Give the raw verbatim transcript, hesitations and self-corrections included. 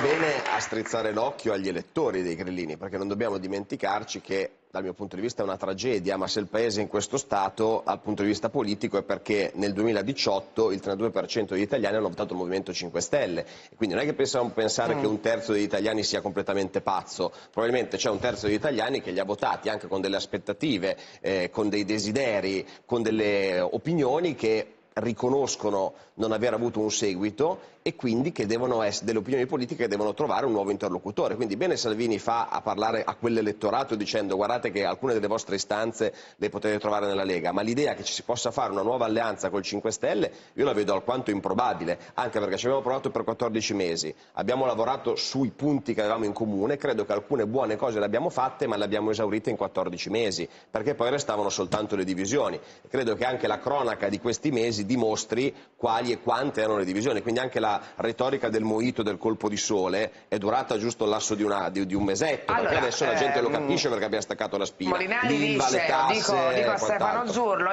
bene a strizzare l'occhio agli elettori dei grillini, perché non dobbiamo dimenticarci che dal mio punto di vista è una tragedia, ma se il Paese è in questo stato dal punto di vista politico è perché nel duemiladiciotto il trentadue per cento degli italiani hanno votato il Movimento cinque Stelle, e quindi non è che possiamo pensare mm. che un terzo degli italiani sia completamente pazzo, probabilmente c'è un terzo degli italiani che li ha votati anche con delle aspettative, eh, con dei desideri, con delle opinioni che riconoscono non aver avuto un seguito e quindi che devono essere delle opinioni politiche che devono trovare un nuovo interlocutore. Quindi bene Salvini fa a parlare a quell'elettorato dicendo guardate che alcune delle vostre istanze le potete trovare nella Lega, ma l'idea che ci si possa fare una nuova alleanza col cinque Stelle io la vedo alquanto improbabile, anche perché ci abbiamo provato per quattordici mesi, abbiamo lavorato sui punti che avevamo in comune, credo che alcune buone cose le abbiamo fatte ma le abbiamo esaurite in quattordici mesi, perché poi restavano soltanto le divisioni. Credo che anche la cronaca di questi mesi dimostri quali e quante erano le divisioni, quindi anche la retorica del mojito, del colpo di sole è durata giusto il lasso di, una, di, di un mesetto, allora, perché adesso ehm... la gente lo capisce perché abbiamo staccato la spina. Molinari dice, tasse, dico, dico a Stefano Zurlo